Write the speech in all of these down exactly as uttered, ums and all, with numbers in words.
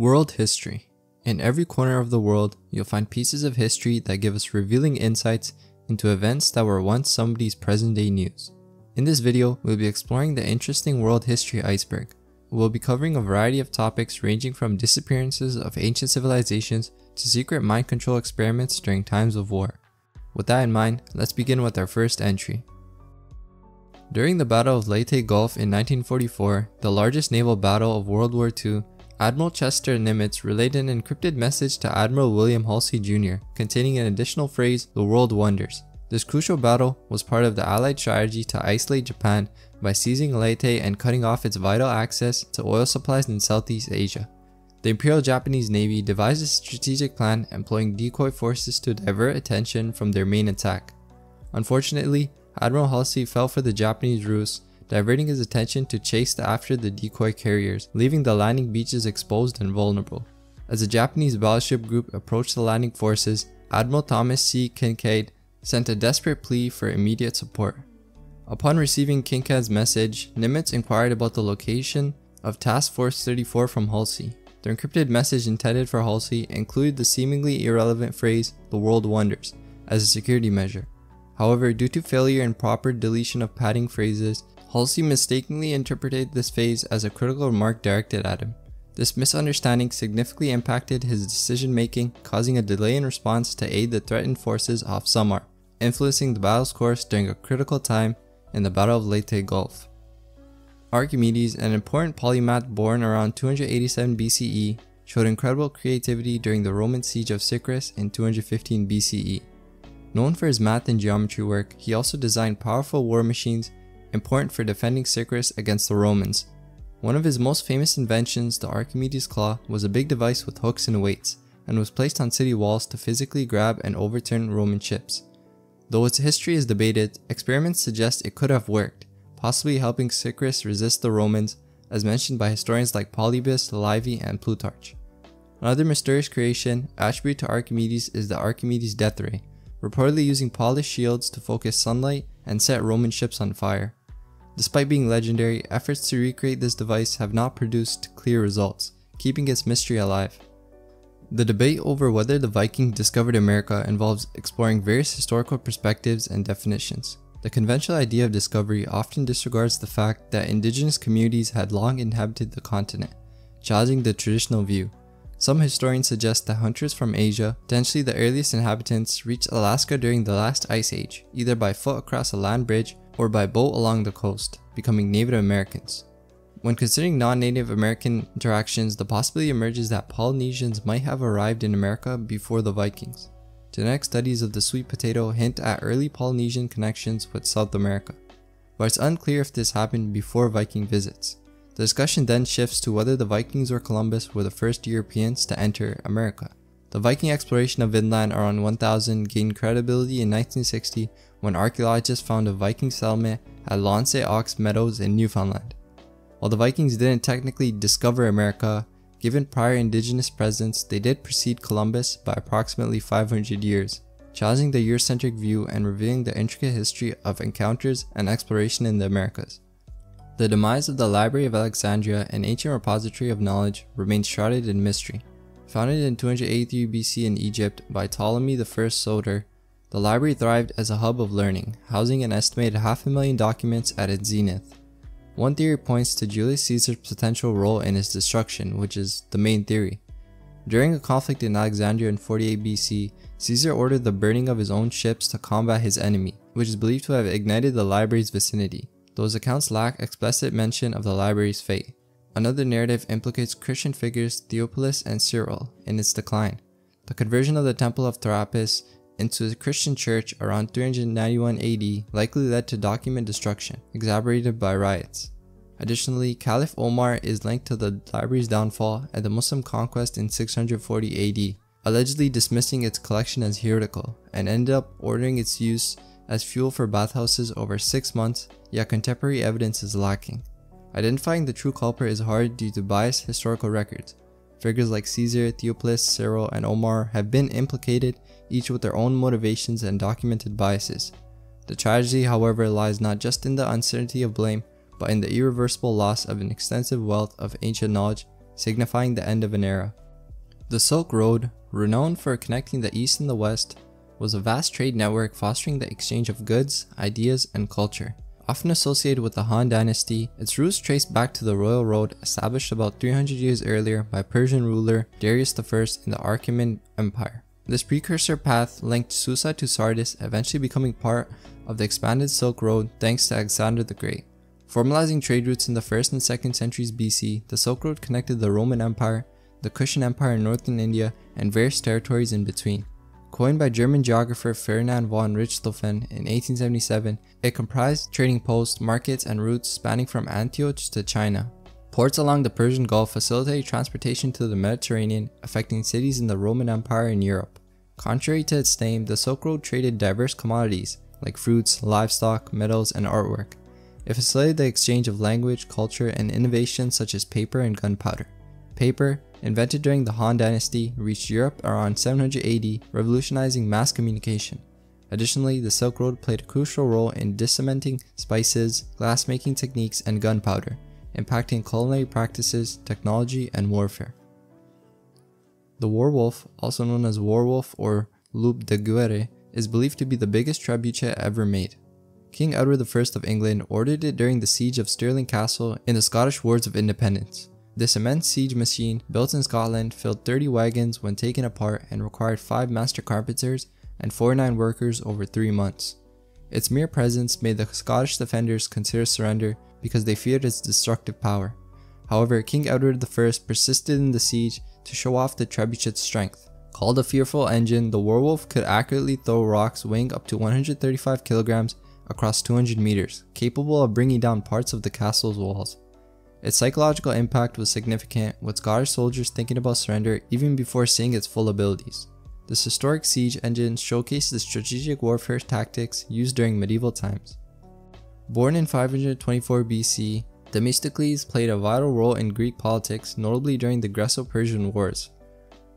World history. In every corner of the world, you'll find pieces of history that give us revealing insights into events that were once somebody's present-day news. In this video, we'll be exploring the interesting world history iceberg. We'll be covering a variety of topics ranging from disappearances of ancient civilizations to secret mind control experiments during times of war. With that in mind, let's begin with our first entry. During the Battle of Leyte Gulf in nineteen forty-four, the largest naval battle of World War Two, Admiral Chester Nimitz relayed an encrypted message to Admiral William Halsey Junior containing an additional phrase, "The world wonders." This crucial battle was part of the Allied strategy to isolate Japan by seizing Leyte and cutting off its vital access to oil supplies in Southeast Asia. The Imperial Japanese Navy devised a strategic plan employing decoy forces to divert attention from their main attack. Unfortunately, Admiral Halsey fell for the Japanese ruse, diverting his attention to chase after the decoy carriers, leaving the landing beaches exposed and vulnerable. As the Japanese battleship group approached the landing forces, Admiral Thomas C. Kincaid sent a desperate plea for immediate support. Upon receiving Kincaid's message, Nimitz inquired about the location of Task Force thirty-four from Halsey. The encrypted message intended for Halsey included the seemingly irrelevant phrase, "The world wonders," as a security measure. However, due to failure in proper deletion of padding phrases, Halsey mistakenly interpreted this phrase as a critical remark directed at him. This misunderstanding significantly impacted his decision-making, causing a delay in response to aid the threatened forces off Samar, influencing the battle's course during a critical time in the Battle of Leyte Gulf. Archimedes, an important polymath born around two eighty-seven B C E, showed incredible creativity during the Roman siege of Sicrus in two fifteen B C E. Known for his math and geometry work, he also designed powerful war machines important for defending Sicrus against the Romans. One of his most famous inventions, the Archimedes claw, was a big device with hooks and weights, and was placed on city walls to physically grab and overturn Roman ships. Though its history is debated, experiments suggest it could have worked, possibly helping Sicrus resist the Romans, as mentioned by historians like Polybius, Livy, and Plutarch. Another mysterious creation attributed to Archimedes is the Archimedes death ray, reportedly using polished shields to focus sunlight and set Roman ships on fire. Despite being legendary, efforts to recreate this device have not produced clear results, keeping its mystery alive. The debate over whether the Vikings discovered America involves exploring various historical perspectives and definitions. The conventional idea of discovery often disregards the fact that indigenous communities had long inhabited the continent, challenging the traditional view. Some historians suggest that hunters from Asia, potentially the earliest inhabitants, reached Alaska during the last ice age, either by foot across a land bridge or by boat along the coast, becoming Native Americans. When considering non-Native American interactions, the possibility emerges that Polynesians might have arrived in America before the Vikings. Genetic studies of the sweet potato hint at early Polynesian connections with South America, but it's unclear if this happened before Viking visits. The discussion then shifts to whether the Vikings or Columbus were the first Europeans to enter America. The Viking exploration of Vinland around one thousand gained credibility in nineteen sixty when archaeologists found a Viking settlement at L'Anse aux Meadows in Newfoundland. While the Vikings didn't technically discover America, given prior indigenous presence, they did precede Columbus by approximately five hundred years, challenging the Eurocentric view and revealing the intricate history of encounters and exploration in the Americas. The demise of the Library of Alexandria, an ancient repository of knowledge, remains shrouded in mystery. Founded in two eighty-three B C in Egypt by Ptolemy the First Soter, the library thrived as a hub of learning, housing an estimated half a million documents at its zenith. One theory points to Julius Caesar's potential role in its destruction, which is the main theory. During a conflict in Alexandria in forty-eight B C, Caesar ordered the burning of his own ships to combat his enemy, which is believed to have ignited the library's vicinity. Those accounts lack explicit mention of the library's fate. Another narrative implicates Christian figures Theophilus and Cyril in its decline. The conversion of the Temple of Therapis into a Christian church around three ninety-one A D likely led to document destruction, exacerbated by riots. Additionally, Caliph Omar is linked to the library's downfall and the Muslim conquest in six forty A D, allegedly dismissing its collection as heretical and ended up ordering its use as fuel for bathhouses over six months, yet contemporary evidence is lacking. Identifying the true culprit is hard due to biased historical records. Figures like Caesar, Theophilus, Cyril, and Omar have been implicated, each with their own motivations and documented biases. The tragedy, however, lies not just in the uncertainty of blame, but in the irreversible loss of an extensive wealth of ancient knowledge, signifying the end of an era. The Silk Road, renowned for connecting the East and the West, was a vast trade network fostering the exchange of goods, ideas, and culture. Often associated with the Han Dynasty, its roots trace back to the Royal Road established about three hundred years earlier by Persian ruler Darius the First in the Achaemenid Empire. This precursor path linked Susa to Sardis, eventually becoming part of the expanded Silk Road thanks to Alexander the Great. Formalizing trade routes in the first and second centuries B C, the Silk Road connected the Roman Empire, the Kushan Empire in northern India, and various territories in between. Coined by German geographer Ferdinand von Richthofen in eighteen seventy-seven, it comprised trading posts, markets, and routes spanning from Antioch to China. Ports along the Persian Gulf facilitated transportation to the Mediterranean, affecting cities in the Roman Empire in Europe. Contrary to its name, the Silk Road traded diverse commodities like fruits, livestock, metals, and artwork. It facilitated the exchange of language, culture, and innovations such as paper and gunpowder. Paper, invented during the Han Dynasty, reached Europe around seven hundred A D, revolutionizing mass communication. Additionally, the Silk Road played a crucial role in disseminating spices, glassmaking techniques, and gunpowder, impacting culinary practices, technology, and warfare. The werewolf, also known as werewolf or loup de guerre, is believed to be the biggest trebuchet ever made. King Edward the First of England ordered it during the siege of Stirling Castle in the Scottish Wars of Independence. This immense siege machine, built in Scotland, filled thirty wagons when taken apart and required five master carpenters and forty-nine workers over three months. Its mere presence made the Scottish defenders consider surrender because they feared its destructive power. However, King Edward the First persisted in the siege to show off the trebuchet's strength. Called a fearful engine, the werewolf could accurately throw rocks weighing up to one hundred thirty-five kilograms across two hundred meters, capable of bringing down parts of the castle's walls. Its psychological impact was significant, with Scottish soldiers thinking about surrender even before seeing its full abilities. This historic siege engine showcased the strategic warfare tactics used during medieval times. Born in five hundred twenty-four B C, Themistocles played a vital role in Greek politics, notably during the Greco-Persian Wars.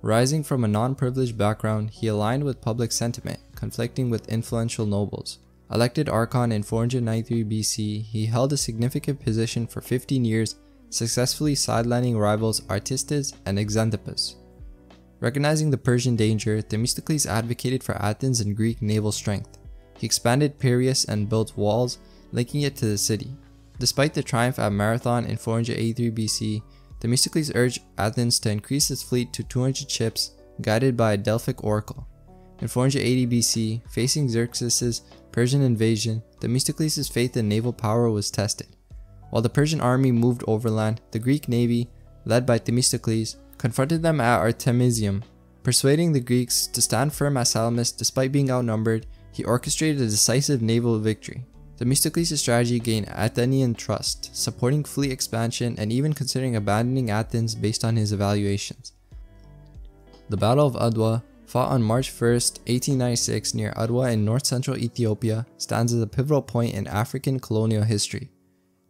Rising from a non-privileged background, he aligned with public sentiment, conflicting with influential nobles. Elected Archon in four hundred ninety-three B C, he held a significant position for fifteen years, successfully sidelining rivals Aristides and Xanthippus. Recognizing the Persian danger, Themistocles advocated for Athens and Greek naval strength. He expanded Piraeus and built walls, linking it to the city. Despite the triumph at Marathon in four hundred eighty-three B C, Themistocles urged Athens to increase its fleet to two hundred ships, guided by a Delphic oracle. In four hundred eighty B C, facing Xerxes' Persian invasion, Themistocles' faith in naval power was tested. While the Persian army moved overland, the Greek navy, led by Themistocles, confronted them at Artemisium. Persuading the Greeks to stand firm at Salamis despite being outnumbered, he orchestrated a decisive naval victory. Themistocles' strategy gained Athenian trust, supporting fleet expansion and even considering abandoning Athens based on his evaluations. The Battle of Adwa, fought on March first, eighteen ninety-six near Adwa in north-central Ethiopia, stands as a pivotal point in African colonial history.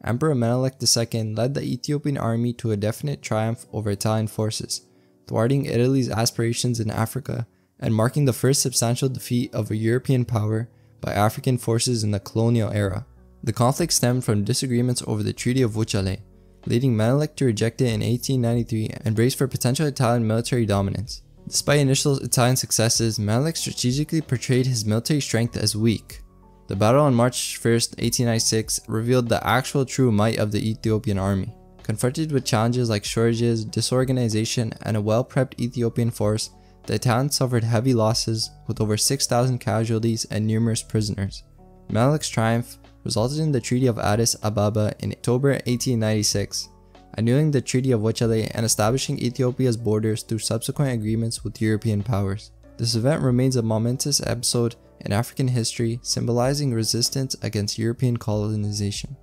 Emperor Menelik the Second led the Ethiopian army to a definite triumph over Italian forces, thwarting Italy's aspirations in Africa and marking the first substantial defeat of a European power by African forces in the colonial era. The conflict stemmed from disagreements over the Treaty of Wuchale, leading Menelik to reject it in eighteen ninety-three and brace for potential Italian military dominance. Despite initial Italian successes, Menelik strategically portrayed his military strength as weak. The battle on March first, eighteen ninety-six revealed the actual true might of the Ethiopian army. Confronted with challenges like shortages, disorganization, and a well-prepped Ethiopian force, the Italians suffered heavy losses with over six thousand casualties and numerous prisoners. Menelik's triumph resulted in the Treaty of Addis Ababa in October eighteen ninety-six. Annulling the Treaty of Wuchale and establishing Ethiopia's borders through subsequent agreements with European powers. This event remains a momentous episode in African history, symbolizing resistance against European colonization.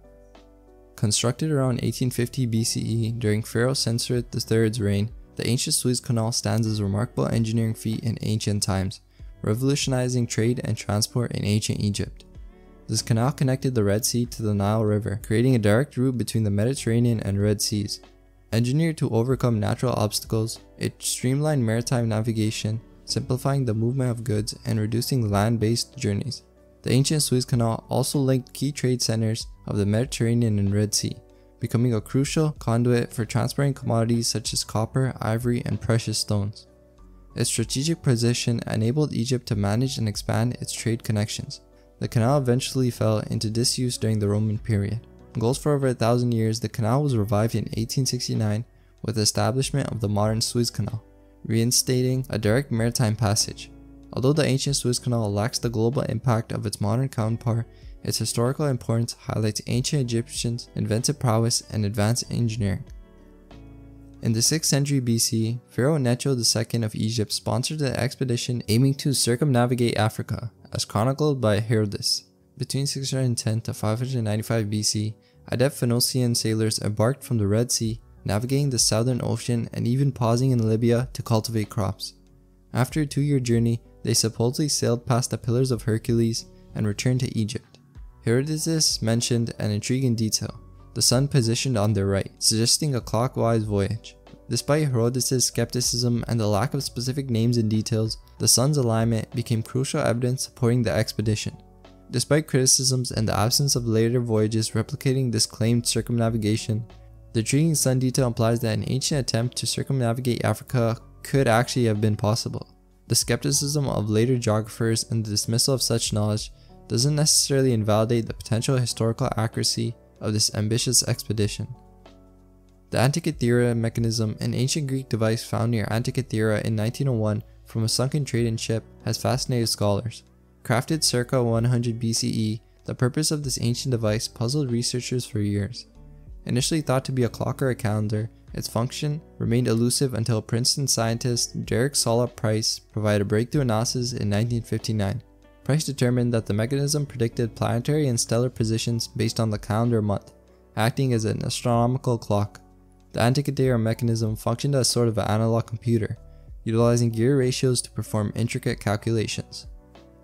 Constructed around eighteen fifty B C E during Pharaoh Senusert the Third's reign, the ancient Suez Canal stands as a remarkable engineering feat in ancient times, revolutionizing trade and transport in ancient Egypt. This canal connected the Red Sea to the Nile River, creating a direct route between the Mediterranean and Red Seas. Engineered to overcome natural obstacles, it streamlined maritime navigation, simplifying the movement of goods and reducing land-based journeys. The ancient Suez Canal also linked key trade centers of the Mediterranean and Red Sea, becoming a crucial conduit for transporting commodities such as copper, ivory, and precious stones. Its strategic position enabled Egypt to manage and expand its trade connections. The canal eventually fell into disuse during the Roman period. Closed for over a thousand years, the canal was revived in eighteen sixty-nine with the establishment of the modern Suez Canal, reinstating a direct maritime passage. Although the ancient Suez Canal lacks the global impact of its modern counterpart, its historical importance highlights ancient Egyptians' inventive prowess and advanced engineering. In the sixth century B C, Pharaoh Necho the second of Egypt sponsored an expedition aiming to circumnavigate Africa, as chronicled by Herodotus. Between six hundred ten to five hundred ninety-five B C, adept Phoenician sailors embarked from the Red Sea, navigating the Southern Ocean and even pausing in Libya to cultivate crops. After a two-year journey, they supposedly sailed past the Pillars of Hercules and returned to Egypt. Herodotus mentioned an intriguing detail: the sun positioned on their right, suggesting a clockwise voyage. Despite Herodotus' skepticism and the lack of specific names and details, the sun's alignment became crucial evidence supporting the expedition. Despite criticisms and the absence of later voyages replicating this claimed circumnavigation, the intriguing sun detail implies that an ancient attempt to circumnavigate Africa could actually have been possible. The skepticism of later geographers and the dismissal of such knowledge doesn't necessarily invalidate the potential historical accuracy of this ambitious expedition. The Antikythera mechanism, an ancient Greek device found near Antikythera in nineteen oh one from a sunken trading ship, has fascinated scholars. Crafted circa one hundred B C E, the purpose of this ancient device puzzled researchers for years. Initially thought to be a clock or a calendar, its function remained elusive until Princeton scientist Derek Solop Price provided a breakthrough analysis in nineteen fifty-nine. Price determined that the mechanism predicted planetary and stellar positions based on the calendar month, acting as an astronomical clock. The Antikythera mechanism functioned as sort of an analog computer, utilizing gear ratios to perform intricate calculations.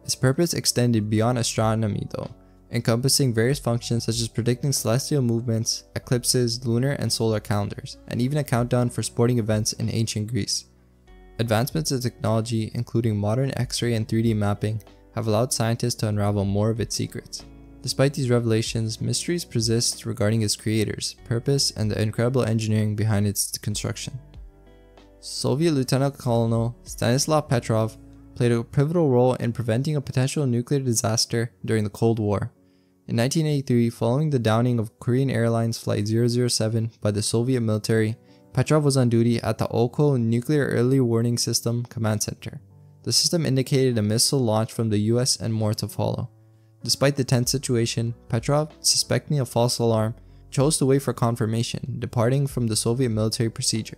Its purpose extended beyond astronomy though, encompassing various functions such as predicting celestial movements, eclipses, lunar and solar calendars, and even a countdown for sporting events in ancient Greece. Advancements in technology, including modern X-ray and three D mapping, have allowed scientists to unravel more of its secrets. Despite these revelations, mysteries persist regarding its creators, purpose, and the incredible engineering behind its construction. Soviet Lieutenant Colonel Stanislav Petrov played a pivotal role in preventing a potential nuclear disaster during the Cold War. In nineteen eighty-three, following the downing of Korean Airlines Flight zero zero seven by the Soviet military, Petrov was on duty at the Okho Nuclear Early Warning System Command Center. The system indicated a missile launch from the U S and more to follow. Despite the tense situation, Petrov, suspecting a false alarm, chose to wait for confirmation, departing from the Soviet military procedure.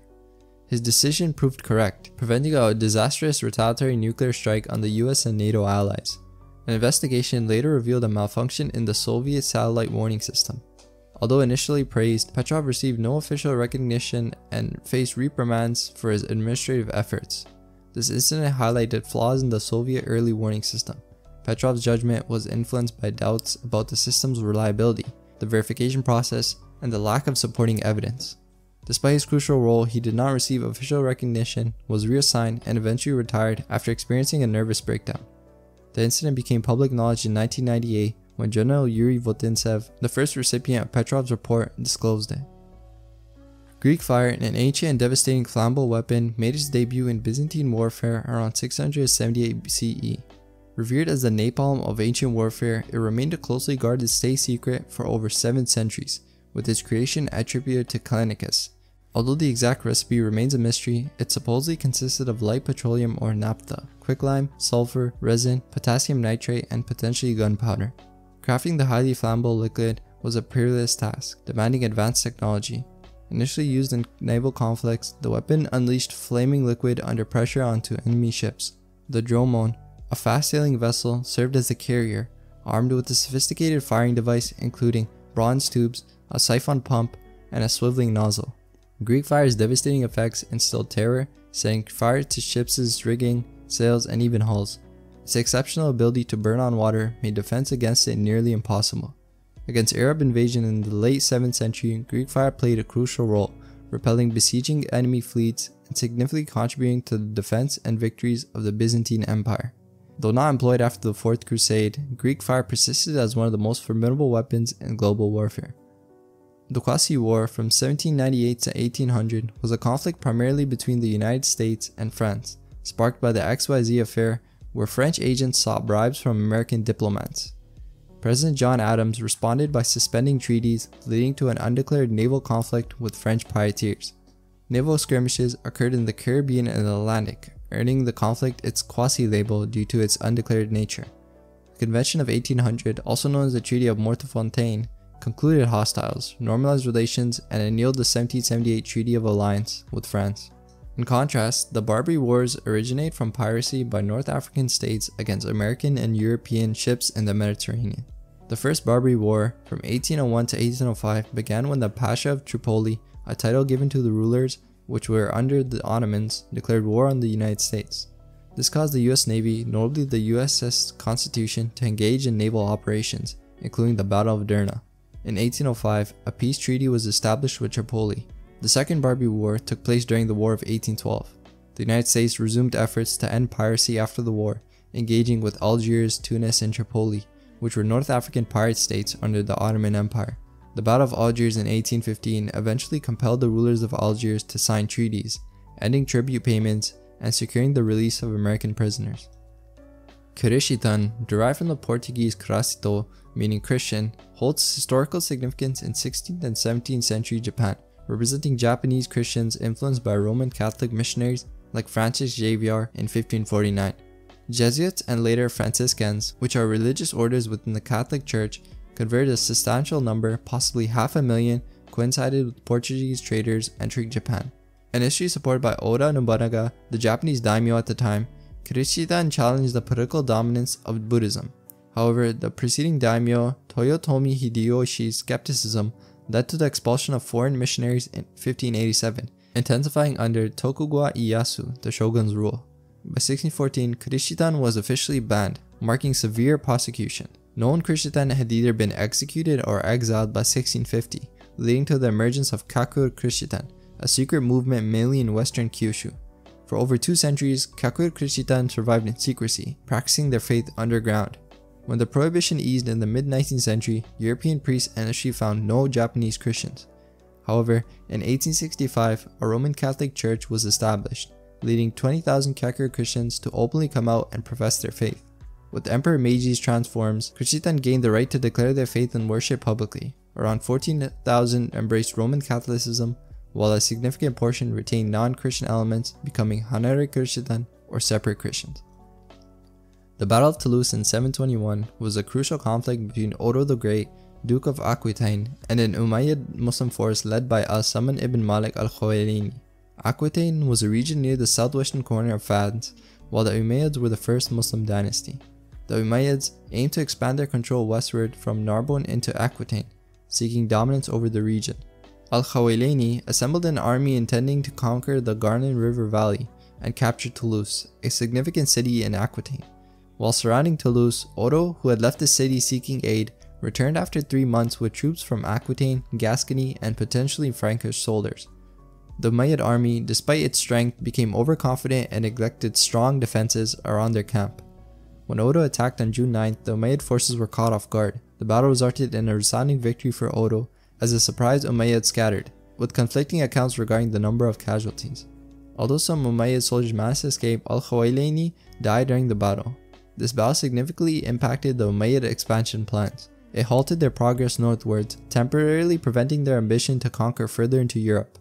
His decision proved correct, preventing a disastrous retaliatory nuclear strike on the U S and NATO allies. An investigation later revealed a malfunction in the Soviet satellite warning system. Although initially praised, Petrov received no official recognition and faced reprimands for his administrative efforts. This incident highlighted flaws in the Soviet early warning system. Petrov's judgment was influenced by doubts about the system's reliability, the verification process, and the lack of supporting evidence. Despite his crucial role, he did not receive official recognition, was reassigned, and eventually retired after experiencing a nervous breakdown. The incident became public knowledge in nineteen ninety-eight when General Yuri Votintsev, the first recipient of Petrov's report, disclosed it. Greek fire, an ancient and devastating flammable weapon, made its debut in Byzantine warfare around six hundred seventy-eight B C E. Revered as the napalm of ancient warfare, it remained a closely guarded state secret for over seven centuries, with its creation attributed to Callinicus. Although the exact recipe remains a mystery, it supposedly consisted of light petroleum or naphtha, quicklime, sulfur, resin, potassium nitrate, and potentially gunpowder. Crafting the highly flammable liquid was a perilous task, demanding advanced technology. Initially used in naval conflicts, the weapon unleashed flaming liquid under pressure onto enemy ships. The dromon, a fast-sailing vessel, served as the carrier, armed with a sophisticated firing device including bronze tubes, a siphon pump, and a swiveling nozzle. Greek fire's devastating effects instilled terror, setting fire to ships' rigging, sails, and even hulls. Its exceptional ability to burn on water made defense against it nearly impossible. Against Arab invasion in the late seventh century, Greek fire played a crucial role, repelling besieging enemy fleets and significantly contributing to the defense and victories of the Byzantine Empire. Though not employed after the Fourth Crusade, Greek fire persisted as one of the most formidable weapons in global warfare. The Quasi War from seventeen ninety-eight to eighteen hundred was a conflict primarily between the United States and France, sparked by the X Y Z affair where French agents sought bribes from American diplomats. President John Adams responded by suspending treaties, leading to an undeclared naval conflict with French privateers. Naval skirmishes occurred in the Caribbean and the Atlantic, earning the conflict its Quasi label due to its undeclared nature. The Convention of eighteen hundred, also known as the Treaty of Mortefontaine, concluded hostiles, normalized relations, and annulled the seventeen seventy-eight Treaty of Alliance with France. In contrast, the Barbary Wars originate from piracy by North African states against American and European ships in the Mediterranean. The First Barbary War, from eighteen oh one to eighteen oh five, began when the Pasha of Tripoli, a title given to the rulers which were under the Ottomans, declared war on the United States. This caused the U S Navy, notably the U S S Constitution, to engage in naval operations, including the Battle of Derna. In eighteen oh five, a peace treaty was established with Tripoli. The Second Barbary War took place during the War of eighteen twelve. The United States resumed efforts to end piracy after the war, engaging with Algiers, Tunis, and Tripoli, which were North African pirate states under the Ottoman Empire. The Battle of Algiers in eighteen fifteen eventually compelled the rulers of Algiers to sign treaties, ending tribute payments and securing the release of American prisoners. Kirishitan, derived from the Portuguese Cristão, meaning Christian, holds historical significance in sixteenth and seventeenth century Japan, representing Japanese Christians influenced by Roman Catholic missionaries like Francis Xavier in fifteen forty-nine. Jesuits and later Franciscans, which are religious orders within the Catholic Church, converted a substantial number, possibly half a million, coincided with Portuguese traders entering Japan. An issue supported by Oda Nobunaga, the Japanese daimyo at the time, Kirishitan challenged the political dominance of Buddhism. However, the preceding daimyo, Toyotomi Hideyoshi's skepticism, led to the expulsion of foreign missionaries in fifteen eighty-seven, intensifying under Tokugawa Ieyasu, the shogun's rule. By sixteen fourteen, Kirishitan was officially banned, marking severe prosecution. Known Kirishitan had either been executed or exiled by sixteen fifty, leading to the emergence of Kakure Kirishitan, a secret movement mainly in western Kyushu. For over two centuries, Kakure Kirishitan survived in secrecy, practicing their faith underground. When the prohibition eased in the mid-nineteenth century, European priests and initially found no Japanese Christians. However, in eighteen sixty-five, a Roman Catholic Church was established, leading twenty thousand Kakure Christians to openly come out and profess their faith. With Emperor Meiji's transforms, Kirishitan gained the right to declare their faith and worship publicly. Around fourteen thousand embraced Roman Catholicism, while a significant portion retained non-Christian elements, becoming Hanare Kirishitan or separate Christians. The Battle of Toulouse in seven twenty-one was a crucial conflict between Odo the Great, Duke of Aquitaine, and an Umayyad Muslim force led by Al-Saman ibn Malik al-Khwarizmi. Aquitaine was a region near the southwestern corner of Fars, while the Umayyads were the first Muslim dynasty. The Umayyads aimed to expand their control westward from Narbonne into Aquitaine, seeking dominance over the region. Al-Khwarizmi assembled an army intending to conquer the Garonne River Valley and capture Toulouse, a significant city in Aquitaine. While surrounding Toulouse, Odo, who had left the city seeking aid, returned after three months with troops from Aquitaine, Gascony, and potentially Frankish soldiers. The Umayyad army, despite its strength, became overconfident and neglected strong defenses around their camp. When Odo attacked on June ninth, the Umayyad forces were caught off guard. The battle resulted in a resounding victory for Odo, as the surprised Umayyad scattered, with conflicting accounts regarding the number of casualties. Although some Umayyad soldiers managed to escape, Al-Khwarizmi died during the battle. This battle significantly impacted the Umayyad expansion plans. It halted their progress northwards, temporarily preventing their ambition to conquer further into Europe.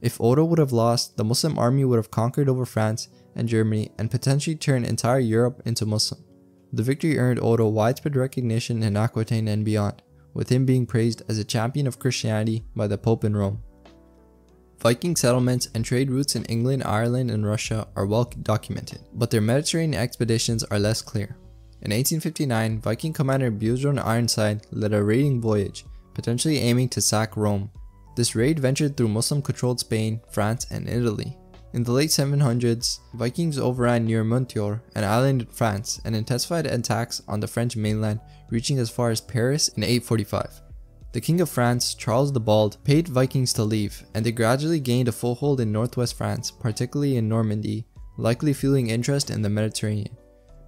If Odo would have lost, the Muslim army would have conquered over France and Germany and potentially turned entire Europe into Muslim. The victory earned Odo widespread recognition in Aquitaine and beyond, with him being praised as a champion of Christianity by the Pope in Rome. Viking settlements and trade routes in England, Ireland, and Russia are well documented, but their Mediterranean expeditions are less clear. In eighteen fifty-nine, Viking commander Bjorn Ironside led a raiding voyage, potentially aiming to sack Rome. This raid ventured through Muslim-controlled Spain, France, and Italy. In the late seven hundreds, Vikings overran Noirmoutier, an island in France, and intensified attacks on the French mainland, reaching as far as Paris in eight forty-five. The King of France, Charles the Bald, paid Vikings to leave, and they gradually gained a foothold in northwest France, particularly in Normandy, likely fueling interest in the Mediterranean.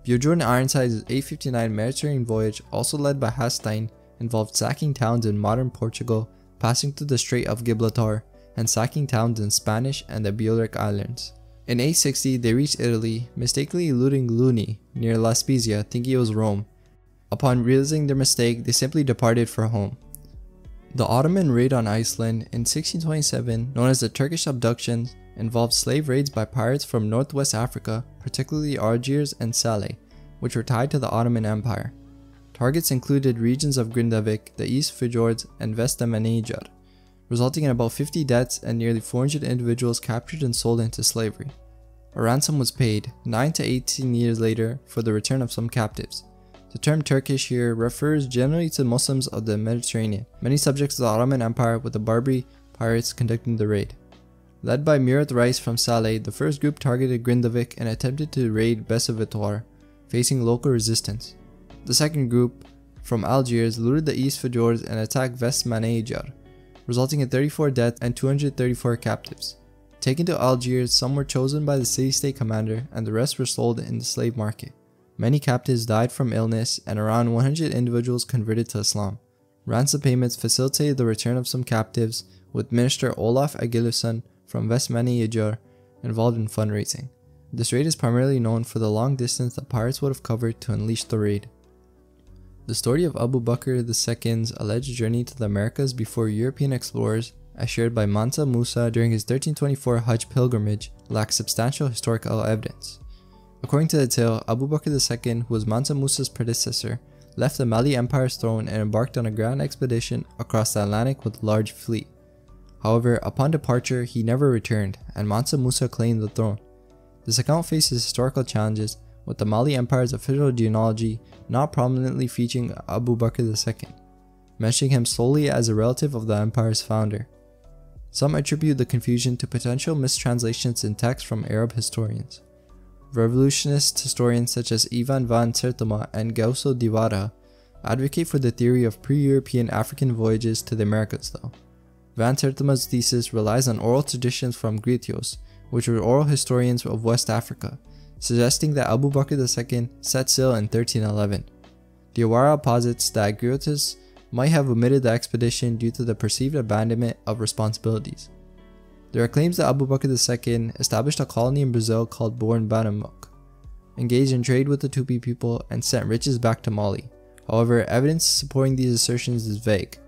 Bjorn Ironside's eight fifty-nine Mediterranean voyage, also led by Hastein, involved sacking towns in modern Portugal, passing through the Strait of Gibraltar and sacking towns in Spanish and the Balearic Islands. In eight sixty, they reached Italy, mistakenly eluding Luni near Laspezia, thinking it was Rome. Upon realizing their mistake, they simply departed for home. The Ottoman raid on Iceland in sixteen twenty-seven, known as the Turkish abductions, involved slave raids by pirates from northwest Africa, particularly Algiers and Salé, which were tied to the Ottoman Empire. Targets included regions of Grindavik, the East Fjords, and Vestmannaeyjar, resulting in about fifty deaths and nearly four hundred individuals captured and sold into slavery. A ransom was paid, nine to eighteen years later, for the return of some captives. The term Turkish here refers generally to Muslims of the Mediterranean, many subjects of the Ottoman Empire, with the Barbary pirates conducting the raid. Led by Murat Reis from Salé, the first group targeted Grindavik and attempted to raid Bessevitar, facing local resistance. The second group, from Algiers, looted the East Fjords and attacked Vestmannaeyjar, resulting in thirty-four deaths and two hundred thirty-four captives. Taken to Algiers, some were chosen by the city-state commander and the rest were sold in the slave market. Many captives died from illness and around one hundred individuals converted to Islam. Ransom payments facilitated the return of some captives, with Minister Olaf Egilisson from Vestmannaeyjar involved in fundraising. This raid is primarily known for the long distance the pirates would have covered to unleash the raid. The story of Abu Bakr the Second's alleged journey to the Americas before European explorers, as shared by Mansa Musa during his thirteen twenty-four Hajj pilgrimage, lacks substantial historical evidence. According to the tale, Abu Bakr the Second, who was Mansa Musa's predecessor, left the Mali Empire's throne and embarked on a grand expedition across the Atlantic with a large fleet. However, upon departure, he never returned, and Mansa Musa claimed the throne. This account faces historical challenges, with the Mali Empire's official genealogy not prominently featuring Abu Bakr the Second, mentioning him solely as a relative of the empire's founder. Some attribute the confusion to potential mistranslations in texts from Arab historians. Revolutionist historians such as Ivan van Sertima and Gauso Diwara advocate for the theory of pre-European African voyages to the Americas though. Van Sertima's thesis relies on oral traditions from Gritios, which were oral historians of West Africa, suggesting that Abu Bakr the Second set sail in thirteen eleven. Diwara posits that Griotis might have omitted the expedition due to the perceived abandonment of responsibilities. There are claims that Abu Bakr the Second established a colony in Brazil called Born Banamuk, engaged in trade with the Tupi people, and sent riches back to Mali. However, evidence supporting these assertions is vague.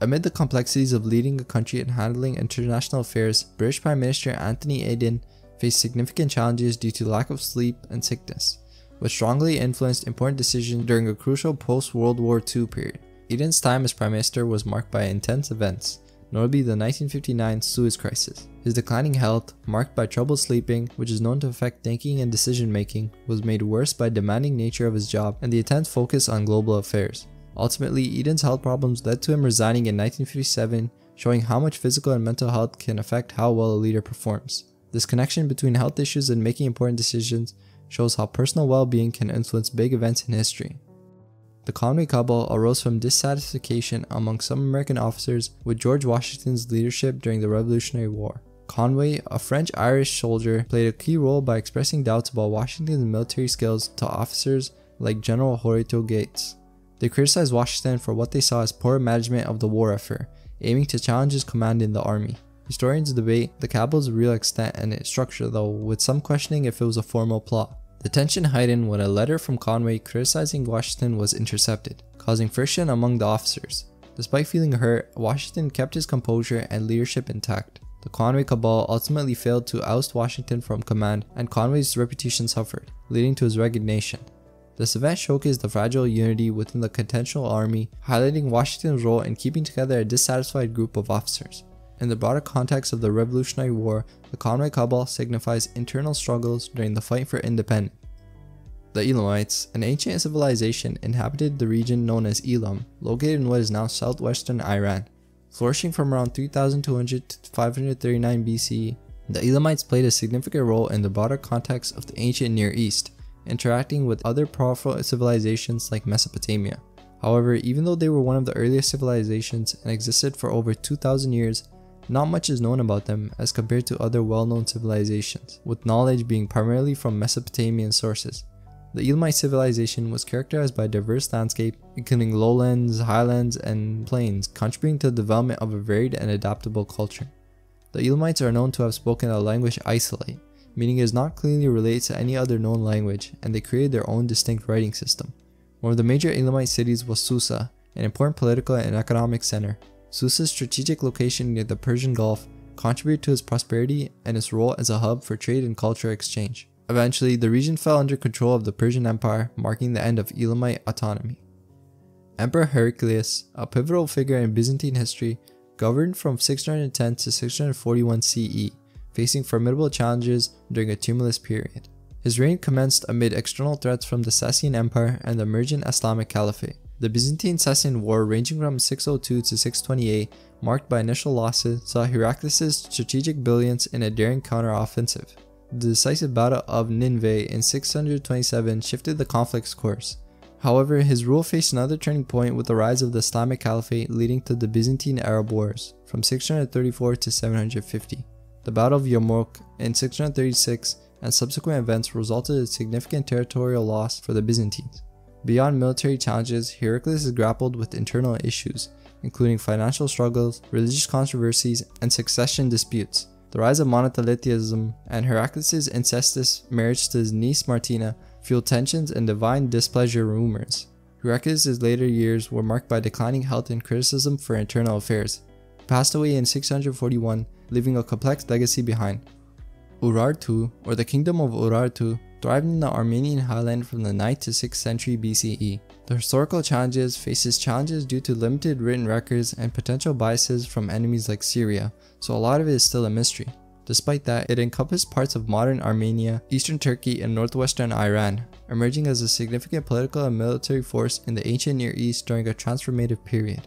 Amid the complexities of leading a country and handling international affairs, British Prime Minister Anthony Eden faced significant challenges due to lack of sleep and sickness, which strongly influenced important decisions during a crucial post-World War Two period. Eden's time as Prime Minister was marked by intense events, notably the nineteen fifty-nine Suez Crisis. His declining health, marked by trouble sleeping, which is known to affect thinking and decision-making, was made worse by the demanding nature of his job and the intense focus on global affairs. Ultimately, Eden's health problems led to him resigning in nineteen fifty-seven, showing how much physical and mental health can affect how well a leader performs. This connection between health issues and making important decisions shows how personal well-being can influence big events in history. The Conway Cabal arose from dissatisfaction among some American officers with George Washington's leadership during the Revolutionary War. Conway, a French-Irish soldier, played a key role by expressing doubts about Washington's military skills to officers like General Horatio Gates. They criticized Washington for what they saw as poor management of the war effort, aiming to challenge his command in the army. Historians debate the cabal's real extent and its structure though, with some questioning if it was a formal plot. The tension heightened when a letter from Conway criticizing Washington was intercepted, causing friction among the officers. Despite feeling hurt, Washington kept his composure and leadership intact. The Conway cabal ultimately failed to oust Washington from command, and Conway's reputation suffered, leading to his resignation. This event showcased the fragile unity within the conventional army, highlighting Washington's role in keeping together a dissatisfied group of officers. In the broader context of the Revolutionary War, the Conway Cabal signifies internal struggles during the fight for independence. The Elamites, an ancient civilization, inhabited the region known as Elam, located in what is now southwestern Iran. Flourishing from around three thousand two hundred to five hundred thirty-nine B C E, the Elamites played a significant role in the broader context of the ancient Near East, interacting with other powerful civilizations like Mesopotamia. However, even though they were one of the earliest civilizations and existed for over two thousand years, not much is known about them as compared to other well-known civilizations, with knowledge being primarily from Mesopotamian sources. The Elamite civilization was characterized by a diverse landscape, including lowlands, highlands, and plains, contributing to the development of a varied and adaptable culture. The Elamites are known to have spoken a language isolate, meaning it is not clearly related to any other known language, and they created their own distinct writing system. One of the major Elamite cities was Susa, an important political and economic center. Susa's strategic location near the Persian Gulf contributed to its prosperity and its role as a hub for trade and cultural exchange. Eventually, the region fell under control of the Persian Empire, marking the end of Elamite autonomy. Emperor Heraclius, a pivotal figure in Byzantine history, governed from six hundred ten to six hundred forty-one C E, facing formidable challenges during a tumultuous period. His reign commenced amid external threats from the Sassanian Empire and the emergent Islamic Caliphate. The Byzantine-Sassanian War, ranging from six oh two to six twenty-eight, marked by initial losses, saw Heraclius' strategic brilliance in a daring counter-offensive. The decisive Battle of Nineveh in six hundred twenty-seven shifted the conflict's course. However, his rule faced another turning point with the rise of the Islamic Caliphate, leading to the Byzantine-Arab Wars, from six hundred thirty-four to seven hundred fifty. The Battle of Yarmouk in six hundred thirty-six and subsequent events resulted in significant territorial loss for the Byzantines. Beyond military challenges, Heraclius grappled with internal issues, including financial struggles, religious controversies, and succession disputes. The rise of monothelitism and Heraclius' incestuous marriage to his niece Martina fueled tensions and divine displeasure rumors. Heraclius' later years were marked by declining health and criticism for internal affairs. He passed away in six hundred forty-one, leaving a complex legacy behind. Urartu, or the Kingdom of Urartu, thrived in the Armenian highland from the ninth to sixth century B C E. The historical challenges faces challenges due to limited written records and potential biases from enemies like Syria, so a lot of it is still a mystery. Despite that, it encompassed parts of modern Armenia, eastern Turkey, and northwestern Iran, emerging as a significant political and military force in the ancient Near East during a transformative period.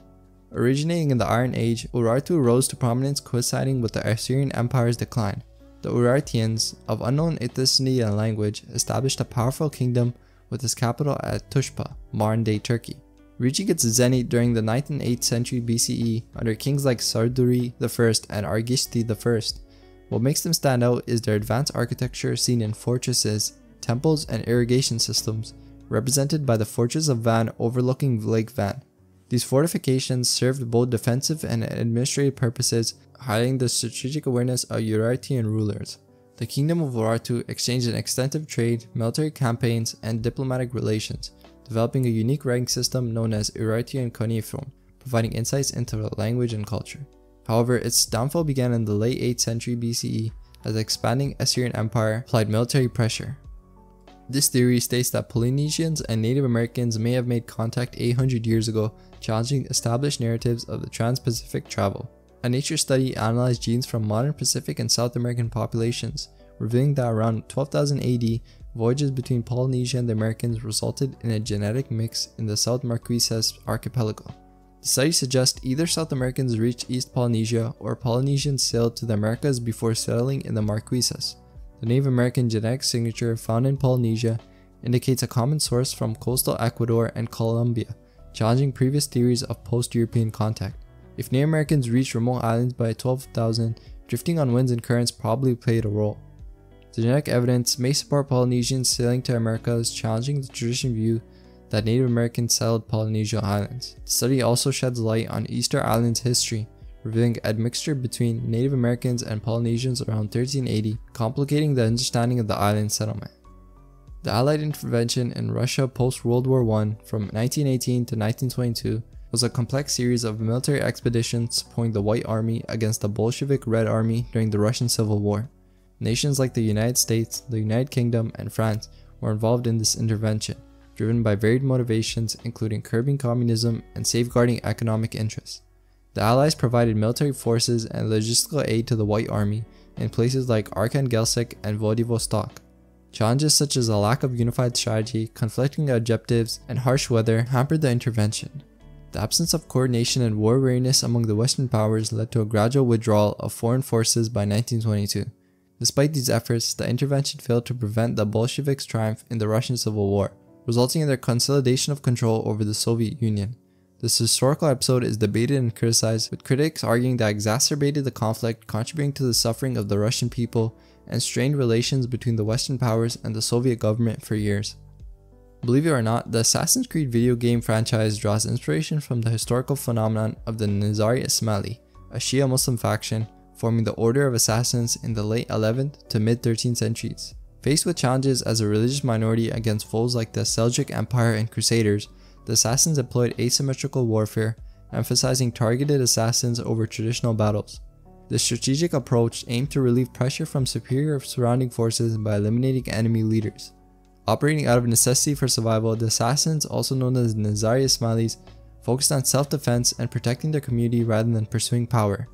Originating in the Iron Age, Urartu rose to prominence coinciding with the Assyrian Empire's decline. The Urartians, of unknown ethnicity and language, established a powerful kingdom with its capital at Tushpa, modern-day Turkey. Reaching its zenith during the ninth and eighth century B C E under kings like Sarduri the First and Argishti the First. What makes them stand out is their advanced architecture seen in fortresses, temples, and irrigation systems, represented by the fortress of Van overlooking Lake Van. These fortifications served both defensive and administrative purposes, highlighting the strategic awareness of Urartian rulers. The Kingdom of Urartu exchanged an extensive trade, military campaigns, and diplomatic relations, developing a unique writing system known as Urartian cuneiform, providing insights into the language and culture. However, its downfall began in the late eighth century B C E as the expanding Assyrian Empire applied military pressure. This theory states that Polynesians and Native Americans may have made contact eight hundred years ago, challenging established narratives of the trans-Pacific travel. A nature study analyzed genes from modern Pacific and South American populations, revealing that around twelve thousand A D, voyages between Polynesia and the Americans resulted in a genetic mix in the South Marquesas Archipelago. The study suggests either South Americans reached East Polynesia or Polynesians sailed to the Americas before settling in the Marquesas. The Native American genetic signature found in Polynesia indicates a common source from coastal Ecuador and Colombia, challenging previous theories of post-European contact. If Native Americans reached remote islands by twelve thousand, drifting on winds and currents probably played a role. The genetic evidence may support Polynesians sailing to Americas, challenging the traditional view that Native Americans settled Polynesian islands. The study also sheds light on Easter Island's history, revealing admixture between Native Americans and Polynesians around thirteen eighty, complicating the understanding of the island settlement. The Allied intervention in Russia post-World War One from nineteen eighteen to nineteen twenty-two was a complex series of military expeditions supporting the White Army against the Bolshevik Red Army during the Russian Civil War. Nations like the United States, the United Kingdom, and France were involved in this intervention, driven by varied motivations including curbing communism and safeguarding economic interests. The Allies provided military forces and logistical aid to the White Army in places like Arkhangelsk and Vladivostok. Challenges such as a lack of unified strategy, conflicting objectives, and harsh weather hampered the intervention. The absence of coordination and war weariness among the Western powers led to a gradual withdrawal of foreign forces by nineteen twenty-two. Despite these efforts, the intervention failed to prevent the Bolsheviks' triumph in the Russian Civil War, resulting in their consolidation of control over the Soviet Union. This historical episode is debated and criticized, with critics arguing that exacerbated the conflict, contributing to the suffering of the Russian people and strained relations between the Western powers and the Soviet government for years. Believe it or not, the Assassin's Creed video game franchise draws inspiration from the historical phenomenon of the Nizari Ismaili, a Shia Muslim faction forming the Order of Assassins in the late eleventh to mid thirteenth centuries. Faced with challenges as a religious minority against foes like the Seljuk Empire and Crusaders, the Assassins employed asymmetrical warfare, emphasizing targeted assassins over traditional battles. The strategic approach aimed to relieve pressure from superior surrounding forces by eliminating enemy leaders. Operating out of necessity for survival, the Assassins, also known as Nizari Ismailis, focused on self-defense and protecting their community rather than pursuing power.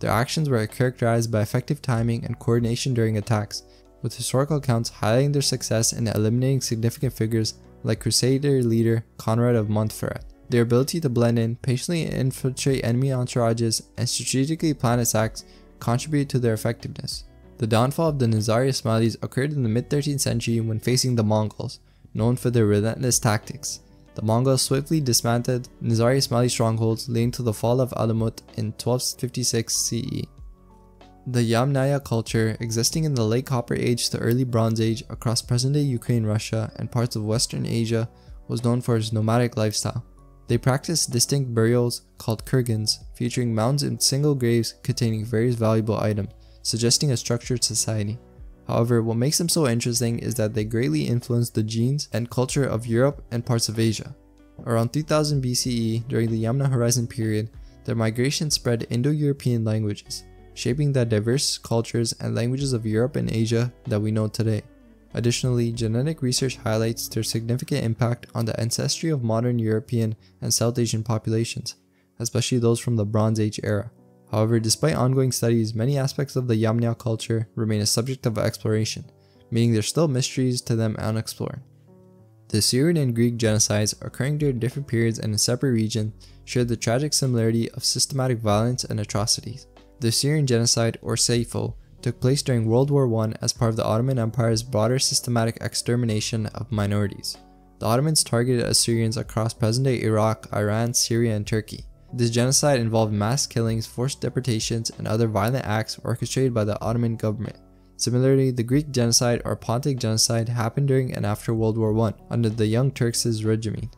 Their actions were characterized by effective timing and coordination during attacks, with historical accounts highlighting their success in eliminating significant figures like Crusader leader Conrad of Montferrat. Their ability to blend in, patiently infiltrate enemy entourages, and strategically plan attacks contributed to their effectiveness. The downfall of the Nizari Ismailis occurred in the mid-thirteenth century when facing the Mongols, known for their relentless tactics. The Mongols swiftly dismantled Nizari Ismaili strongholds, leading to the fall of Alamut in twelve fifty-six C E. The Yamnaya culture, existing in the late Copper Age to early Bronze Age across present-day Ukraine, Russia, and parts of Western Asia, was known for its nomadic lifestyle. They practiced distinct burials called kurgans, featuring mounds and single graves containing various valuable items, suggesting a structured society. However, what makes them so interesting is that they greatly influenced the genes and culture of Europe and parts of Asia. Around three thousand B C E, during the Yamna Horizon period, their migration spread Indo-European languages, shaping the diverse cultures and languages of Europe and Asia that we know today. Additionally, genetic research highlights their significant impact on the ancestry of modern European and South Asian populations, especially those from the Bronze Age era. However, despite ongoing studies, many aspects of the Yamna culture remain a subject of exploration, meaning there's still mysteries to them unexplored. The Syrian and Greek genocides occurring during different periods and in separate regions share the tragic similarity of systematic violence and atrocities. The Syrian genocide, or Seifo, took place during World War One as part of the Ottoman Empire's broader systematic extermination of minorities. The Ottomans targeted Assyrians across present-day Iraq, Iran, Syria, and Turkey. This genocide involved mass killings, forced deportations, and other violent acts orchestrated by the Ottoman government. Similarly, the Greek genocide, or Pontic genocide, happened during and after World War One under the Young Turks' regime.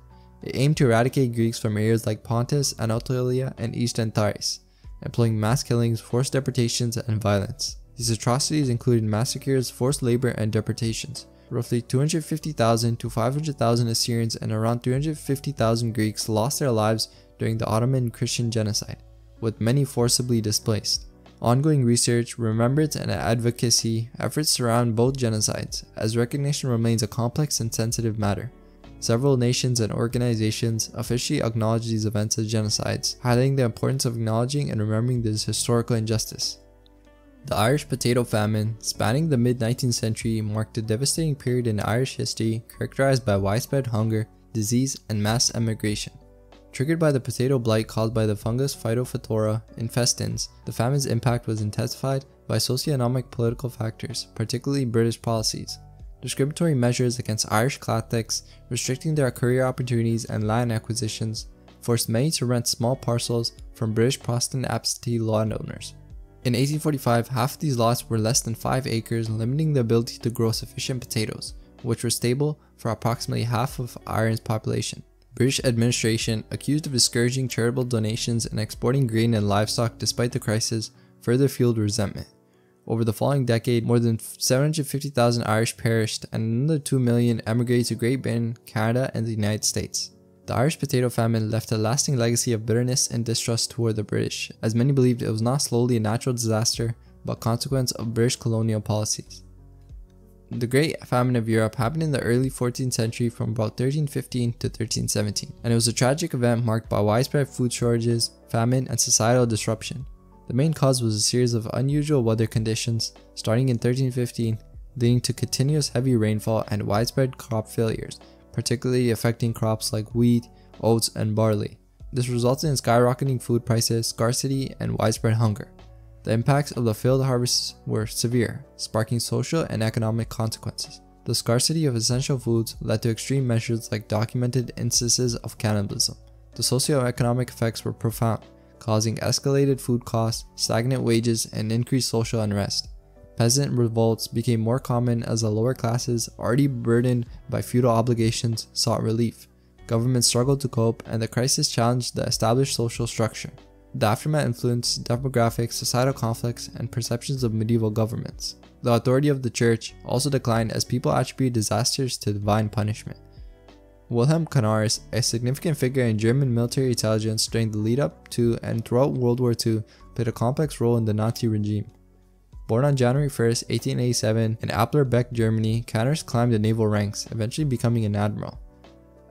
It aimed to eradicate Greeks from areas like Pontus, Anatolia, and Eastern Thrace, employing mass killings, forced deportations, and violence. These atrocities included massacres, forced labor, and deportations. Roughly two hundred fifty thousand to five hundred thousand Assyrians and around three hundred fifty thousand Greeks lost their lives during the Ottoman Christian genocide, with many forcibly displaced. Ongoing research, remembrance, and advocacy efforts surround both genocides, as recognition remains a complex and sensitive matter. Several nations and organizations officially acknowledge these events as genocides, highlighting the importance of acknowledging and remembering this historical injustice. The Irish Potato Famine, spanning the mid-nineteenth century, marked a devastating period in Irish history characterized by widespread hunger, disease, and mass emigration. Triggered by the potato blight caused by the fungus Phytophthora infestans, the famine's impact was intensified by socioeconomic political factors, particularly British policies. Discriminatory measures against Irish Catholics, restricting their career opportunities and land acquisitions, forced many to rent small parcels from British Protestant absentee landowners. In eighteen forty-five, half of these lots were less than five acres, limiting the ability to grow sufficient potatoes, which were stable for approximately half of Ireland's population. British administration, accused of discouraging charitable donations and exporting grain and livestock despite the crisis, further fueled resentment. Over the following decade, more than seven hundred fifty thousand Irish perished and another two million emigrated to Great Britain, Canada, and the United States. The Irish potato famine left a lasting legacy of bitterness and distrust toward the British, as many believed it was not solely a natural disaster, but a consequence of British colonial policies. The Great Famine of Europe happened in the early fourteenth century from about thirteen fifteen to thirteen seventeen, and it was a tragic event marked by widespread food shortages, famine, and societal disruption. The main cause was a series of unusual weather conditions, starting in thirteen fifteen, leading to continuous heavy rainfall and widespread crop failures, particularly affecting crops like wheat, oats, and barley. This resulted in skyrocketing food prices, scarcity, and widespread hunger. The impacts of the failed harvests were severe, sparking social and economic consequences. The scarcity of essential foods led to extreme measures like documented instances of cannibalism. The socioeconomic effects were profound, causing escalated food costs, stagnant wages, and increased social unrest. peasant revolts became more common as the lower classes, already burdened by feudal obligations, sought relief. Governments struggled to cope, and the crisis challenged the established social structure. The aftermath influenced demographics, societal conflicts, and perceptions of medieval governments. The authority of the church also declined as people attributed disasters to divine punishment. Wilhelm Canaris, a significant figure in German military intelligence during the lead-up to and throughout World War Two, played a complex role in the Nazi regime. Born on January first, eighteen eighty-seven, in Applerbeck, Germany, Canaris climbed the naval ranks, eventually becoming an admiral.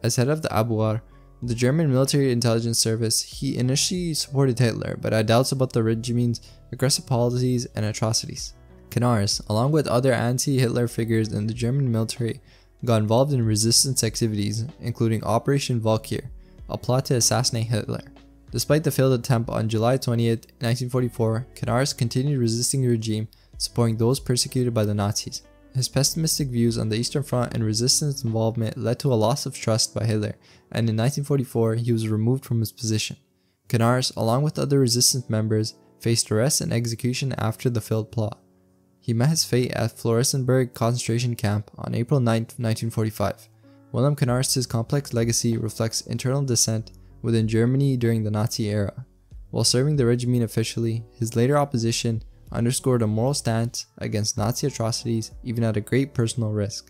As head of the Abwehr, the German military intelligence service, he initially supported Hitler but had doubts about the regime's aggressive policies and atrocities. Canaris, along with other anti-Hitler figures in the German military, got involved in resistance activities, including Operation Valkyr, a plot to assassinate Hitler. Despite the failed attempt on July twentieth, nineteen forty-four, Canaris continued resisting the regime, supporting those persecuted by the Nazis. His pessimistic views on the Eastern Front and resistance involvement led to a loss of trust by Hitler, and in nineteen forty-four, he was removed from his position. Canaris, along with other resistance members, faced arrest and execution after the failed plot. He met his fate at Florisenberg concentration camp on April ninth, nineteen forty-five. Wilhelm Canaris's complex legacy reflects internal dissent within Germany during the Nazi era. While serving the regime officially, his later opposition underscored a moral stance against Nazi atrocities even at a great personal risk.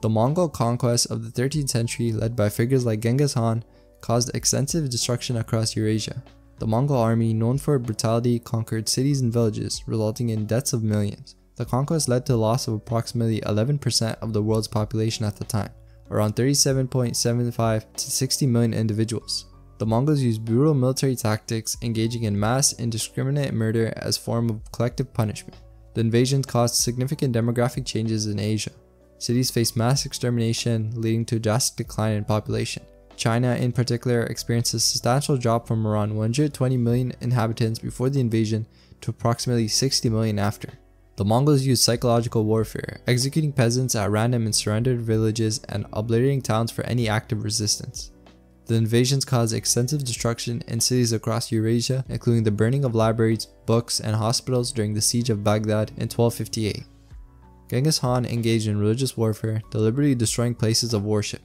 The Mongol conquest of the thirteenth century, led by figures like Genghis Khan, caused extensive destruction across Eurasia. The Mongol army, known for brutality, conquered cities and villages, resulting in deaths of millions. The conquest led to the loss of approximately eleven percent of the world's population at the time, around thirty-seven point seven five to sixty million individuals. The Mongols used brutal military tactics, engaging in mass indiscriminate murder as a form of collective punishment. The invasions caused significant demographic changes in Asia. Cities faced mass extermination, leading to a drastic decline in population. China, in particular, experienced a substantial drop from around one hundred twenty million inhabitants before the invasion to approximately sixty million after. The Mongols used psychological warfare, executing peasants at random in surrendered villages and obliterating towns for any active resistance. The invasions caused extensive destruction in cities across Eurasia, including the burning of libraries, books, and hospitals during the siege of Baghdad in twelve fifty-eight. Genghis Khan engaged in religious warfare, deliberately destroying places of worship.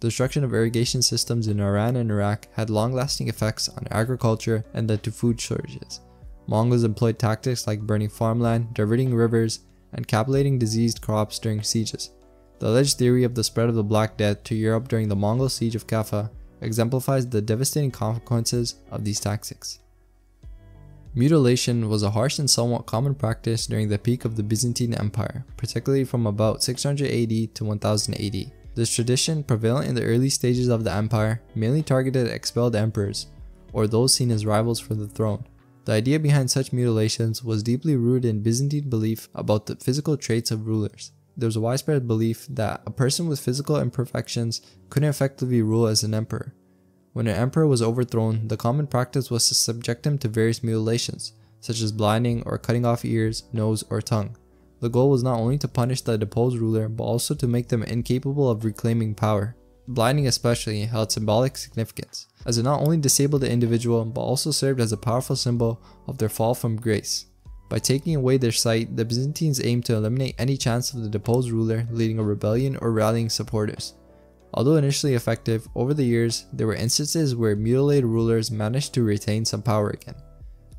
The destruction of irrigation systems in Iran and Iraq had long-lasting effects on agriculture and led to food shortages. Mongols employed tactics like burning farmland, diverting rivers, and capitulating diseased crops during sieges. The alleged theory of the spread of the Black Death to Europe during the Mongol siege of Kaffa exemplifies the devastating consequences of these tactics. Mutilation was a harsh and somewhat common practice during the peak of the Byzantine Empire, particularly from about six hundred eighty to one thousand A D. This tradition, prevalent in the early stages of the empire, mainly targeted expelled emperors, or those seen as rivals for the throne. The idea behind such mutilations was deeply rooted in Byzantine belief about the physical traits of rulers. There was a widespread belief that a person with physical imperfections couldn't effectively rule as an emperor. When an emperor was overthrown, the common practice was to subject him to various mutilations, such as blinding or cutting off ears, nose, or tongue. The goal was not only to punish the deposed ruler, but also to make them incapable of reclaiming power. Blinding especially held symbolic significance, as it not only disabled the individual, but also served as a powerful symbol of their fall from grace. By taking away their sight, the Byzantines aimed to eliminate any chance of the deposed ruler leading a rebellion or rallying supporters. Although initially effective, over the years, there were instances where mutilated rulers managed to retain some power again.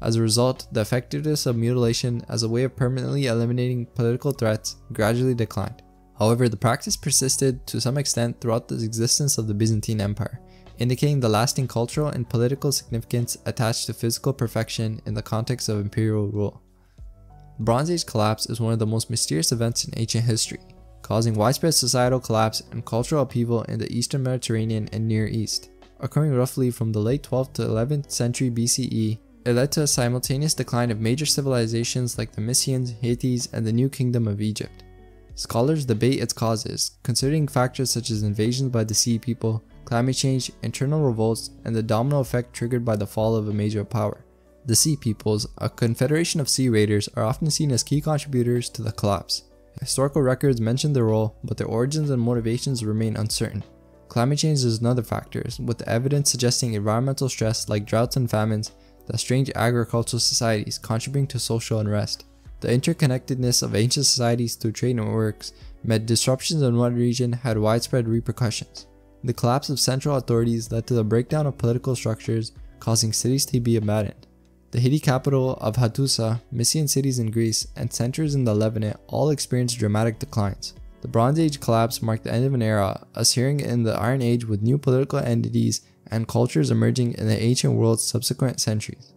As a result, the effectiveness of mutilation as a way of permanently eliminating political threats gradually declined. However, the practice persisted to some extent throughout the existence of the Byzantine Empire, indicating the lasting cultural and political significance attached to physical perfection in the context of imperial rule. The Bronze Age collapse is one of the most mysterious events in ancient history, causing widespread societal collapse and cultural upheaval in the Eastern Mediterranean and Near East. Occurring roughly from the late twelfth to eleventh century B C E, it led to a simultaneous decline of major civilizations like the Mysians, Hittites, and the New Kingdom of Egypt. Scholars debate its causes, considering factors such as invasions by the Sea People, climate change, internal revolts, and the domino effect triggered by the fall of a major power. The Sea Peoples, a confederation of sea raiders, are often seen as key contributors to the collapse. Historical records mention their role, but their origins and motivations remain uncertain. Climate change is another factor, with evidence suggesting environmental stress like droughts and famines, the strange agricultural societies contributing to social unrest. The interconnectedness of ancient societies through trade networks meant disruptions in one region had widespread repercussions. The collapse of central authorities led to the breakdown of political structures, causing cities to be abandoned. The Hittite capital of Hattusa, Mysian cities in Greece, and centers in the Levant all experienced dramatic declines. The Bronze Age collapse marked the end of an era, ushering in the Iron Age with new political entities and cultures emerging in the ancient world's subsequent centuries.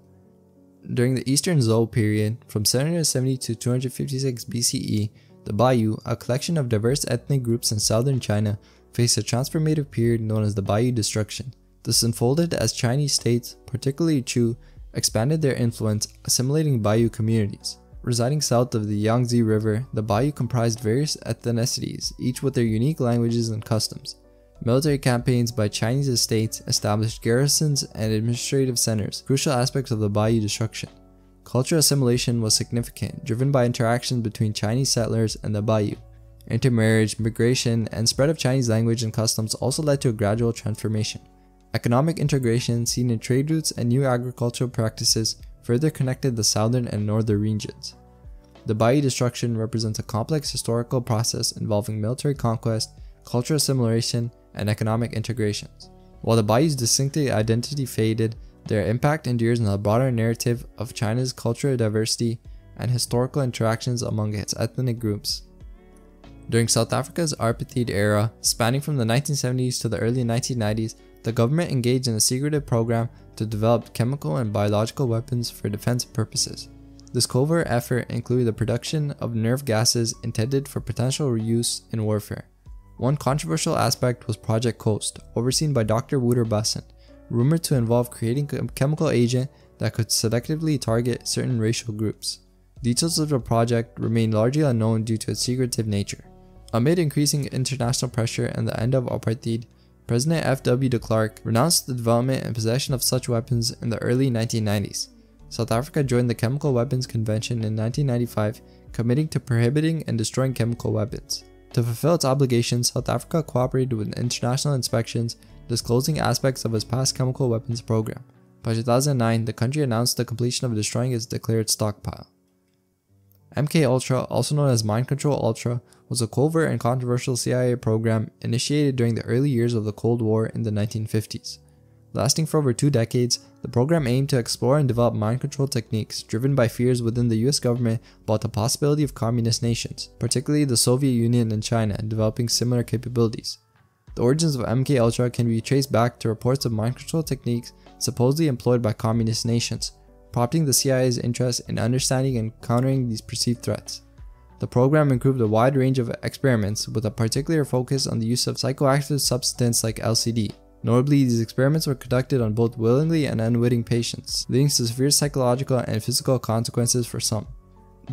During the Eastern Zhou period, from seven hundred seventy to two hundred fifty-six B C E, the Bayou, a collection of diverse ethnic groups in southern China, faced a transformative period known as the Bayou Destruction. This unfolded as Chinese states, particularly Chu, expanded their influence, assimilating Bayou communities. Residing south of the Yangtze River, the Bayou comprised various ethnicities, each with their unique languages and customs. Military campaigns by Chinese estates established garrisons and administrative centers, crucial aspects of the Bayou destruction. Cultural assimilation was significant, driven by interactions between Chinese settlers and the Bayou. Intermarriage, migration, and spread of Chinese language and customs also led to a gradual transformation. Economic integration seen in trade routes and new agricultural practices further connected the southern and northern regions. The Bayou destruction represents a complex historical process involving military conquest, cultural assimilation, and economic integrations. While the Bayou's distinctive identity faded, their impact endures in the broader narrative of China's cultural diversity and historical interactions among its ethnic groups. During South Africa's apartheid era, spanning from the nineteen seventies to the early nineteen nineties, the government engaged in a secretive program to develop chemical and biological weapons for defense purposes. This covert effort included the production of nerve gases intended for potential use in warfare. One controversial aspect was Project Coast, overseen by Doctor Wouter Basson, rumored to involve creating a chemical agent that could selectively target certain racial groups. Details of the project remain largely unknown due to its secretive nature. Amid increasing international pressure and the end of apartheid, President F W de Klerk renounced the development and possession of such weapons in the early nineteen nineties. South Africa joined the Chemical Weapons Convention in nineteen ninety-five, committing to prohibiting and destroying chemical weapons. To fulfill its obligations, South Africa cooperated with international inspections, disclosing aspects of its past chemical weapons program. By two thousand nine, the country announced the completion of destroying its declared stockpile. M K Ultra, also known as Mind Control Ultra, was a covert and controversial C I A program initiated during the early years of the Cold War in the nineteen fifties. Lasting for over two decades, the program aimed to explore and develop mind control techniques driven by fears within the U S government about the possibility of communist nations, particularly the Soviet Union and China, developing similar capabilities. The origins of M K Ultra can be traced back to reports of mind control techniques supposedly employed by communist nations, prompting the C I A's interest in understanding and countering these perceived threats. The program included a wide range of experiments with a particular focus on the use of psychoactive substances like L S D. Notably, these experiments were conducted on both willingly and unwitting patients, leading to severe psychological and physical consequences for some.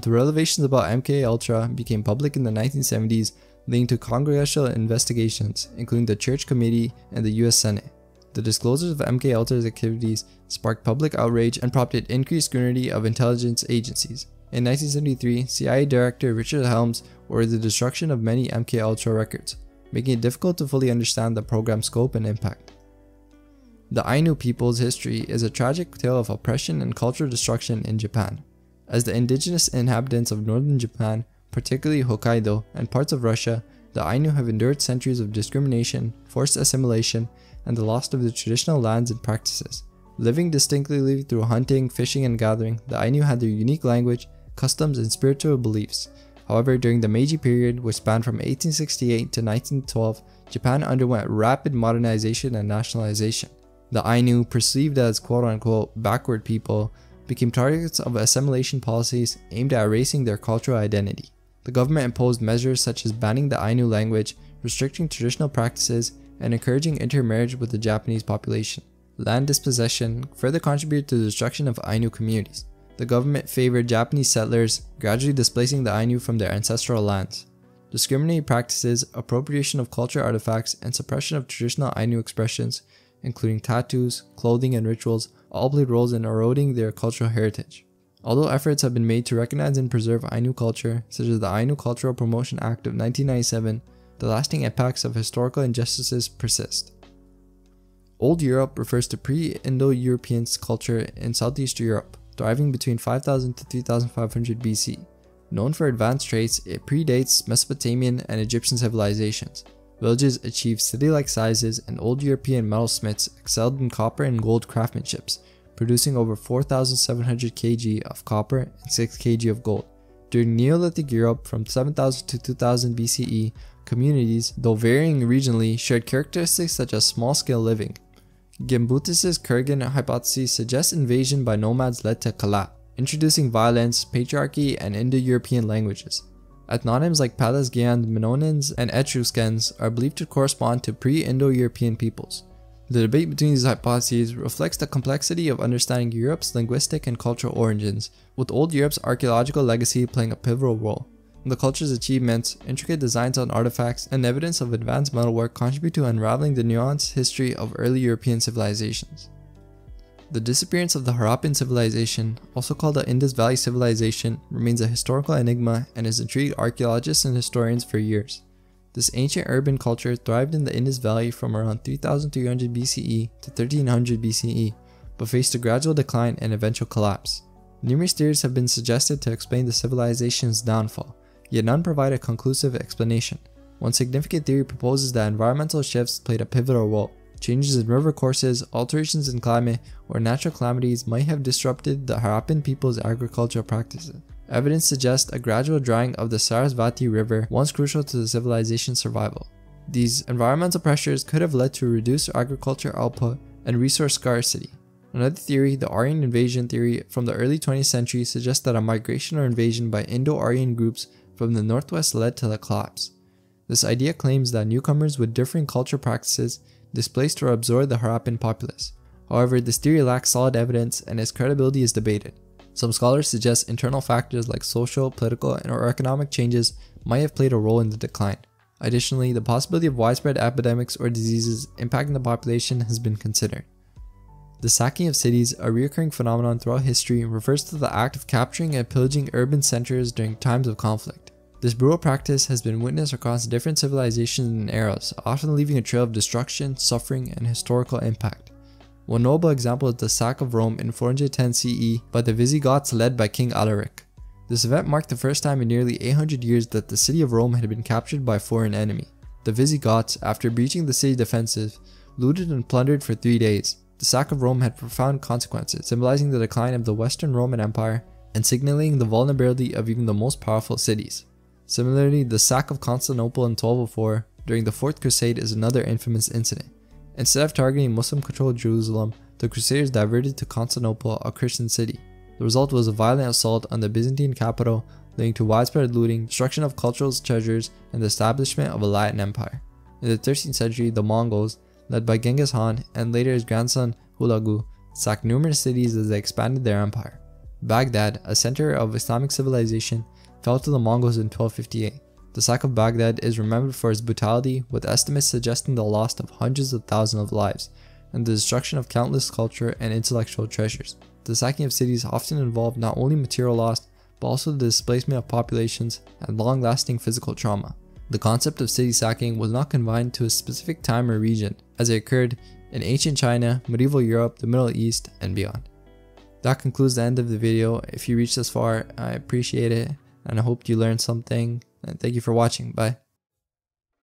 The revelations about M K Ultra became public in the nineteen seventies, leading to congressional investigations, including the Church Committee and the U S Senate. The disclosures of M K Ultra's activities sparked public outrage and prompted increased scrutiny of intelligence agencies. In nineteen seventy-three, C I A Director Richard Helms ordered the destruction of many M K Ultra records, making it difficult to fully understand the program's scope and impact. The Ainu people's history is a tragic tale of oppression and cultural destruction in Japan. As the indigenous inhabitants of northern Japan, particularly Hokkaido and parts of Russia, the Ainu have endured centuries of discrimination, forced assimilation, and the loss of their traditional lands and practices. Living distinctly through hunting, fishing, and gathering, the Ainu had their unique language, customs, and spiritual beliefs. However, during the Meiji period, which spanned from eighteen sixty-eight to nineteen twelve, Japan underwent rapid modernization and nationalization. The Ainu, perceived as quote-unquote backward people, became targets of assimilation policies aimed at erasing their cultural identity. The government imposed measures such as banning the Ainu language, restricting traditional practices, and encouraging intermarriage with the Japanese population. Land dispossession further contributed to the destruction of Ainu communities. The government favored Japanese settlers, gradually displacing the Ainu from their ancestral lands. Discriminating practices, appropriation of cultural artifacts, and suppression of traditional Ainu expressions, including tattoos, clothing, and rituals, all played roles in eroding their cultural heritage. Although efforts have been made to recognize and preserve Ainu culture, such as the Ainu Cultural Promotion Act of nineteen ninety-seven, the lasting impacts of historical injustices persist. Old Europe refers to pre-Indo-European culture in Southeast Europe, thriving between five thousand to three thousand five hundred B C. known for advanced trades, it predates Mesopotamian and Egyptian civilizations. Villages achieved city-like sizes, and old European metalsmiths excelled in copper and gold craftsmanships, producing over four thousand seven hundred kilograms of copper and six kilograms of gold. During Neolithic Europe from seven thousand to two thousand B C E, communities, though varying regionally, shared characteristics such as small-scale living. Gimbutas's Kurgan hypothesis suggests invasion by nomads led to Kala, introducing violence, patriarchy, and Indo-European languages. Ethnonyms like Pelasgians, Menonians, and Etruscans are believed to correspond to pre-Indo-European peoples. The debate between these hypotheses reflects the complexity of understanding Europe's linguistic and cultural origins, with Old Europe's archaeological legacy playing a pivotal role. The culture's achievements, intricate designs on artifacts, and evidence of advanced metalwork contribute to unraveling the nuanced history of early European civilizations. The disappearance of the Harappan civilization, also called the Indus Valley Civilization, remains a historical enigma and has intrigued archaeologists and historians for years. This ancient urban culture thrived in the Indus Valley from around three thousand three hundred B C E to thirteen hundred B C E, but faced a gradual decline and eventual collapse. Numerous theories have been suggested to explain the civilization's downfall, yet none provide a conclusive explanation. One significant theory proposes that environmental shifts played a pivotal role. Changes in river courses, alterations in climate, or natural calamities might have disrupted the Harappan people's agricultural practices. Evidence suggests a gradual drying of the Sarasvati River, once crucial to the civilization's survival. These environmental pressures could have led to reduced agricultural output and resource scarcity. Another theory, the Aryan invasion theory from the early twentieth century, suggests that a migration or invasion by Indo-Aryan groups from the northwest led to the collapse. This idea claims that newcomers with differing cultural practices displaced or absorbed the Harappan populace. However, this theory lacks solid evidence and its credibility is debated. Some scholars suggest internal factors like social, political, and/or economic changes might have played a role in the decline. Additionally, the possibility of widespread epidemics or diseases impacting the population has been considered. The sacking of cities, a recurring phenomenon throughout history, refers to the act of capturing and pillaging urban centers during times of conflict. This brutal practice has been witnessed across different civilizations and eras, often leaving a trail of destruction, suffering, and historical impact. One notable example is the sack of Rome in four hundred ten C E by the Visigoths led by King Alaric. This event marked the first time in nearly eight hundred years that the city of Rome had been captured by a foreign enemy. The Visigoths, after breaching the city defenses, looted and plundered for three days. The sack of Rome had profound consequences, symbolizing the decline of the Western Roman Empire and signaling the vulnerability of even the most powerful cities. Similarly, the sack of Constantinople in twelve oh four during the Fourth Crusade is another infamous incident. Instead of targeting Muslim-controlled Jerusalem, the Crusaders diverted to Constantinople, a Christian city. The result was a violent assault on the Byzantine capital, leading to widespread looting, destruction of cultural treasures, and the establishment of a Latin empire. In the thirteenth century, the Mongols, led by Genghis Khan and later his grandson Hulagu, sacked numerous cities as they expanded their empire. Baghdad, a center of Islamic civilization, fell to the Mongols in twelve fifty-eight. The sack of Baghdad is remembered for its brutality, with estimates suggesting the loss of hundreds of thousands of lives and the destruction of countless cultural and intellectual treasures. The sacking of cities often involved not only material loss, but also the displacement of populations and long-lasting physical trauma. The concept of city sacking was not confined to a specific time or region, as it occurred in ancient China, medieval Europe, the Middle East, and beyond. That concludes the end of the video. If you reached this far, I appreciate it, and I hope you learned something, and thank you for watching. Bye.